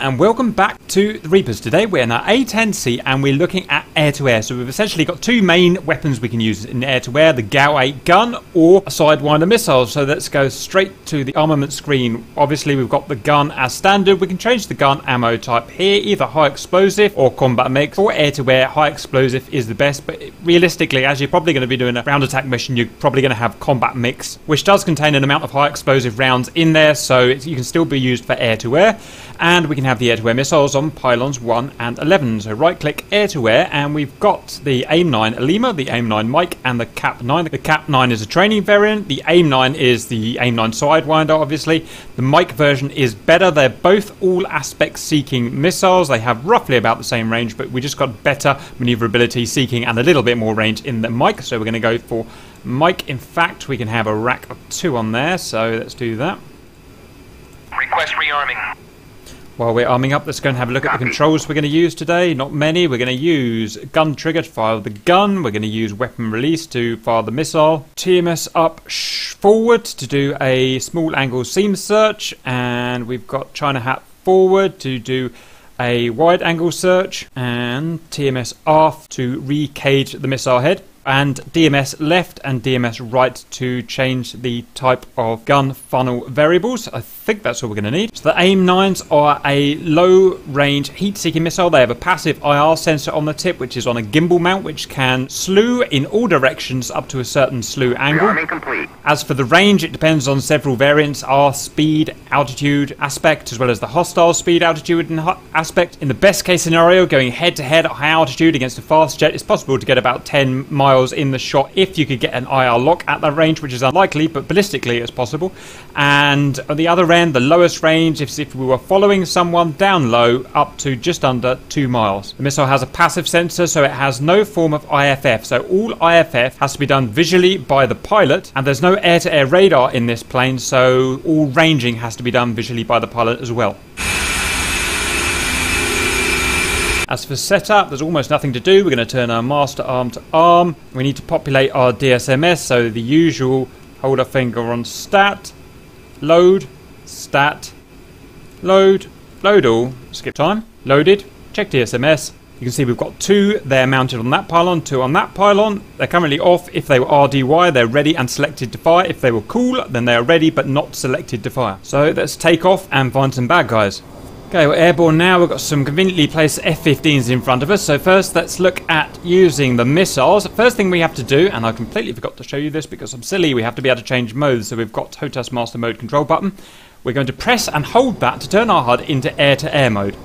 and welcome back to the Reapers. Today we're in our A10C and we're looking at air-to-air. So we've essentially got two main weapons we can use in air-to-air, the GAU-8 gun or a Sidewinder missile. So let's go straight to the armament screen. Obviously we've got the gun as standard. We can change the gun ammo type here, either high explosive or combat mix. For air-to-air, high explosive is the best, but realistically, as you're probably going to be doing a round attack mission, you're probably going to have combat mix, which does contain an amount of high explosive rounds in there, so you can still be used for air-to-air. And we can have the air-to-air missiles on pylons 1 and 11. So right-click air-to-air, and we've got the AIM-9 Lima, the AIM-9 Mike, and the CAP-9. The CAP-9 is a training variant. The AIM-9 is the AIM-9 Sidewinder, obviously. The Mike version is better. They're both all-aspect-seeking missiles. They have roughly about the same range, but we just got better maneuverability, seeking, and a little bit more range in the Mike. So we're going to go for Mike. In fact, we can have a rack of 2 on there, so let's do that. Request rearming. While we're arming up, let's go and have a look at the controls we're going to use today. Not many. We're going to use gun trigger to fire the gun. We're going to use weapon release to fire the missile. TMS up forward to do a small angle seam search. And we've got China Hat forward to do a wide angle search. And TMS aft to re-cage the missile head. And DMS left and DMS right to change the type of gun funnel variables. I think that's all we're going to need. So the AIM-9s are a low-range heat-seeking missile. They have a passive IR sensor on the tip, which is on a gimbal mount, which can slew in all directions up to a certain slew angle. As for the range, it depends on several variants: our speed, altitude, aspect, as well as the hostile speed, altitude, and aspect. In the best-case scenario, going head-to-head at high altitude against a fast jet, it's possible to get about 10 miles in the shot if you could get an IR lock at that range, which is unlikely, but ballistically it's possible. And on the other end, the lowest range is if we were following someone down low up to just under 2 miles. The missile has a passive sensor, so it has no form of IFF. So all IFF has to be done visually by the pilot, and there's no air-to-air radar in this plane, so all ranging has to be done visually by the pilot as well. As for setup, there's almost nothing to do. We're going to turn our master arm to arm. We need to populate our DSMS, so the usual: hold our finger on stat, load, load all, skip time, loaded, check DSMS. You can see we've got 2 there mounted on that pylon, 2 on that pylon. They're currently off. If they were RDY, they're ready and selected to fire. If they were cool, then they are ready but not selected to fire. So let's take off and find some bad guys. Okay, we're airborne now. We've got some conveniently placed F-15s in front of us. So first, let's look at using the missiles. The first thing we have to do, and I completely forgot to show you this because I'm silly, we have to be able to change modes. So we've got HOTAS master mode control button. We're going to press and hold that to turn our HUD into air-to-air mode.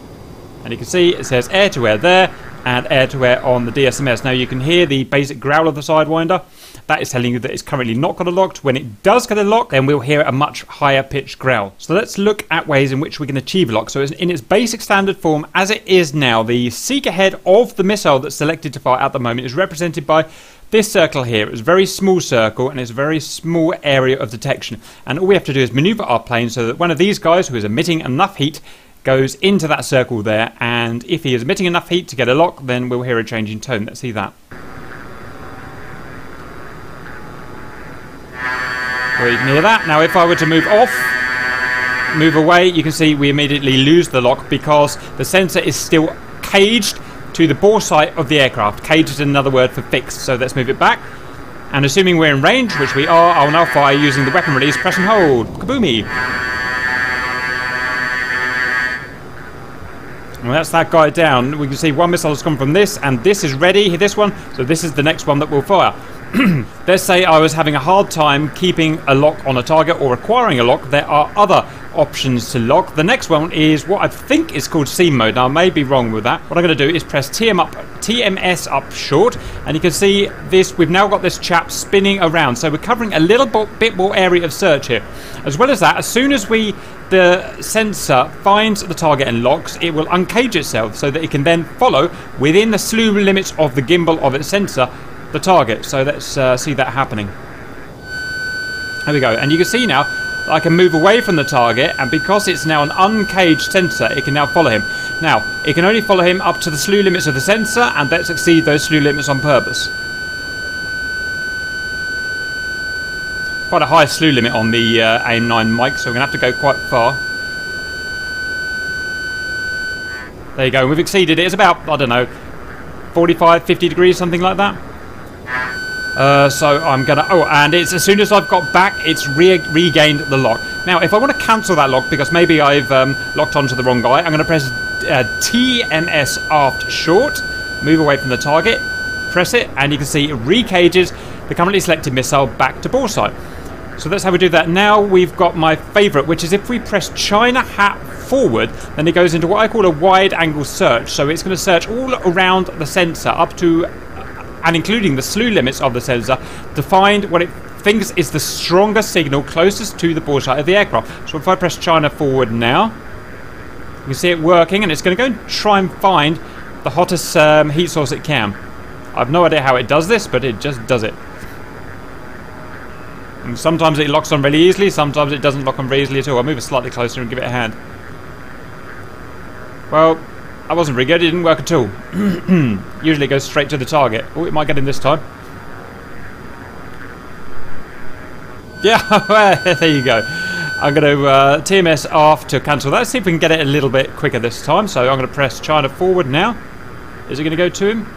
And you can see it says air-to-air there and air-to-air on the DSMS. Now you can hear the basic growl of the Sidewinder. That is telling you that it's currently not got a lock. When it does get a lock, then we'll hear a much higher pitched growl. So let's look at ways in which we can achieve a lock. So in its basic standard form, as it is now, the seeker head of the missile that's selected to fire at the moment is represented by this circle here. It's a very small circle and it's a very small area of detection. And all we have to do is maneuver our plane so that one of these guys who is emitting enough heat goes into that circle there. And if he is emitting enough heat to get a lock, then we'll hear a change in tone. Let's see that. Well, you can hear that. Now if I were to move off, move away, you can see we immediately lose the lock because the sensor is still caged to the bore sight of the aircraft. Caged is another word for fixed, so let's move it back. And assuming we're in range, which we are, I'll now fire using the weapon release, press and hold. Kaboomy! Well, that's that guy down. We can see one missile has come from this, and this is ready, this one, so this is the next one that we'll fire. Let's say I was having a hard time keeping a lock on a target or acquiring a lock. There are other options to lock. The next one is what I think is called seam mode. Now I may be wrong with that. What I'm going to do is press TMS up short, and you can see this. We've now got this chap spinning around, so we're covering a little bit more area of search here. As well as that, as soon as the sensor finds the target and locks, it will uncage itself so that it can then follow within the slew limits of the gimbal of its sensor the target. So let's see that happening. There we go. And you can see now I can move away from the target, and because it's now an uncaged sensor, it can now follow him. Now it can only follow him up to the slew limits of the sensor, and let's exceed those slew limits on purpose. Quite a high slew limit on the AIM-9 Mike, so we're going to have to go quite far. There you go. We've exceeded it. It's about, I don't know, 45, 50 degrees, something like that. So I'm gonna, oh, and it's as soon as I've got back, it's regained the lock. Now, if I want to cancel that lock because maybe I've locked onto the wrong guy, I'm going to press TMS aft short, move away from the target, press it, and you can see it recages the currently selected missile back to ball sight. So that's how we do that. Now we've got my favourite, which is if we press China Hat forward, then it goes into what I call a wide angle search. So it's going to search all around the sensor up to and including the slew limits of the sensor to find what it thinks is the strongest signal closest to the ball sight of the aircraft. So if I press China forward now, you can see it working, and it's going to go and try and find the hottest heat source it can. I've no idea how it does this, but it just does it. And sometimes it locks on really easily, sometimes it doesn't lock on very easily at all. I'll move it slightly closer and give it a hand. Well, that wasn't very good, it didn't work at all. Usually it goes straight to the target. Oh, it might get in this time. Yeah, there you go. I'm going to TMS aft to cancel that. Let's see if we can get it a little bit quicker this time. So I'm going to press China forward now. Is it going to go to him?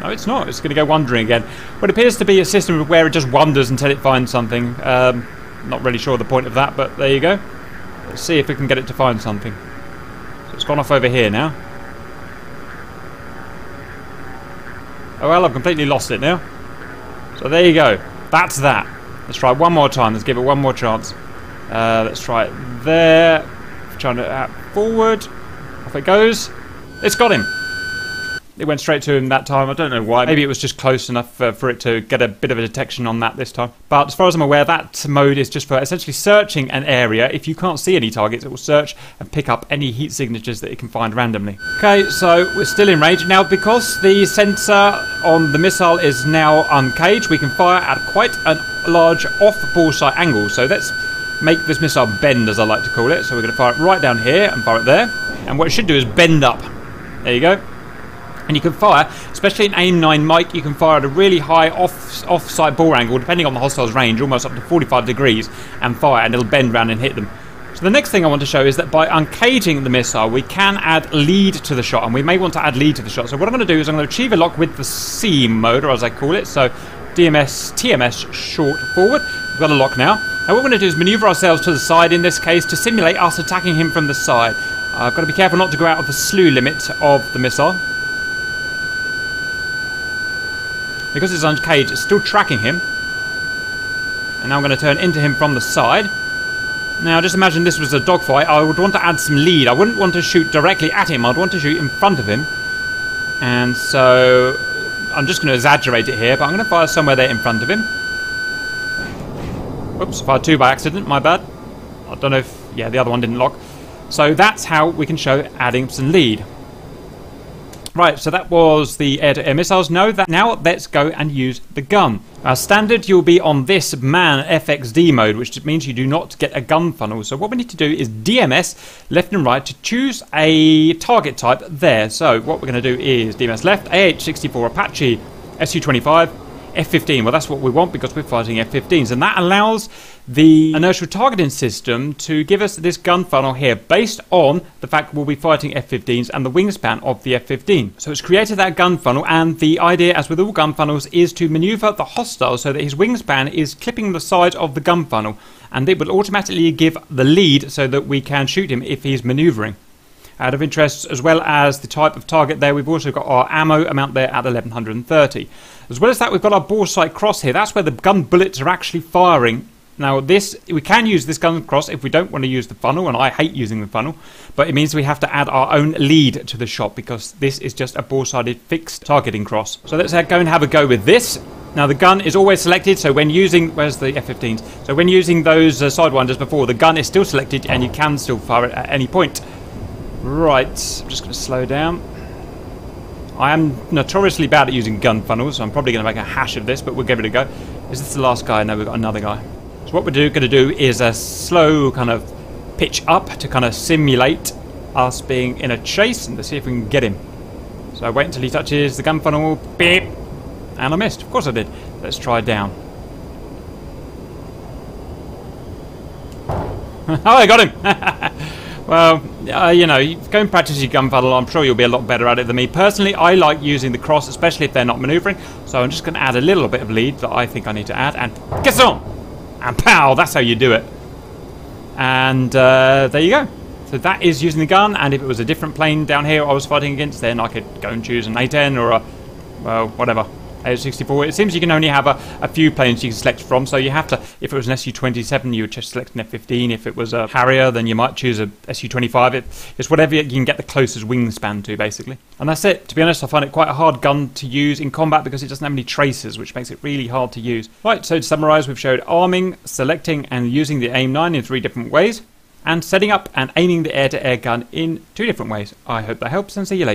No, it's not. It's going to go wandering again. What appears to be a system where it just wanders until it finds something. Not really sure the point of that, but there you go. Let's see if we can get it to find something. So it's gone off over here now. Oh well, I've completely lost it now. So there you go. That's that. Let's try one more time. Let's give it one more chance. Let's try it there. Trying to forward. Off it goes. It's got him. It went straight to him that time. I don't know why. Maybe it was just close enough for it to get a bit of a detection on that this time. But as far as I'm aware, that mode is just for essentially searching an area. If you can't see any targets, it will search and pick up any heat signatures that it can find randomly. Okay, so we're still in range. Now, because the sensor on the missile is now uncaged, we can fire at quite a large off-ball sight angle. So let's make this missile bend, as I like to call it. So we're going to fire it right down here and fire it there. And what it should do is bend up. There you go. And you can fire, especially in AIM-9 Mike, you can fire at a really high off-site ball angle, depending on the hostile's range, almost up to 45 degrees, and fire, and it'll bend round and hit them. So the next thing I want to show is that by uncaging the missile, we can add lead to the shot, and we may want to add lead to the shot. So what I'm going to do is I'm going to achieve a lock with the C mode, or as I call it, so DMS, TMS, short, forward. We've got a lock now. Now what we're going to do is manoeuvre ourselves to the side, in this case, to simulate us attacking him from the side. I've got to be careful not to go out of the slew limit of the missile. Because it's uncaged, it's still tracking him. And now I'm going to turn into him from the side. Now, just imagine this was a dogfight. I would want to add some lead. I wouldn't want to shoot directly at him. I'd want to shoot in front of him. And so I'm just going to exaggerate it here, but I'm going to fire somewhere there in front of him. Whoops, fired two by accident. My bad. I don't know if... yeah, the other one didn't lock. So that's how we can show adding some lead. Right, so that was the air-to-air missiles. Now let's go and use the gun. Now, standard, you'll be on this MAN FXD mode, which means you do not get a gun funnel. So what we need to do is DMS left and right to choose a target type there. So what we're going to do is DMS left, AH-64 Apache, SU-25, F-15. Well, that's what we want because we're fighting F-15s, and that allows the inertial targeting system to give us this gun funnel here based on the fact we'll be fighting F-15s and the wingspan of the F-15. So it's created that gun funnel, and the idea, as with all gun funnels, is to maneuver the hostile so that his wingspan is clipping the side of the gun funnel, and it will automatically give the lead so that we can shoot him if he's maneuvering. Out of interest, as well as the type of target there, we've also got our ammo amount there at 1130. As well as that, we've got our ball sight cross here. That's where the gun bullets are actually firing. Now, this, we can use this gun cross if we don't want to use the funnel, and I hate using the funnel, but it means we have to add our own lead to the shot because this is just a ball-sided fixed targeting cross. So let's go and have a go with this. Now, the gun is always selected, so when using... where's the F-15s? So when using those Sidewinders before, the gun is still selected and you can still fire it at any point. Right, I'm just going to slow down. I am notoriously bad at using gun funnels, so I'm probably going to make a hash of this, but we'll give it a go. Is this the last guy? No, we've got another guy. So what we're going to do is a slow kind of pitch up to kind of simulate us being in a chase, and let's see if we can get him. So I wait until he touches the gun funnel. Beep! And I missed. Of course I did. Let's try down. Oh, I got him! Well, you know, go and practice your gun paddle. I'm sure you'll be a lot better at it than me. Personally, I like using the cross, especially if they're not manoeuvring. So I'm just going to add a little bit of lead that I think I need to add. And get on! And pow! That's how you do it. And there you go. So that is using the gun. And if it was a different plane down here I was fighting against, then I could go and choose an A10 or a, well, whatever. AH-64. It seems you can only have a few planes you can select from, so you have to, if it was an SU-27 you would just select an F-15, if it was a Harrier then you might choose a SU-25, it's whatever you can get the closest wingspan to basically. And that's it. To be honest, I find it quite a hard gun to use in combat because it doesn't have any traces, which makes it really hard to use. Right, so to summarise, we've showed arming, selecting and using the AIM-9 in 3 different ways, and setting up and aiming the air-to-air gun in 2 different ways. I hope that helps and see you later.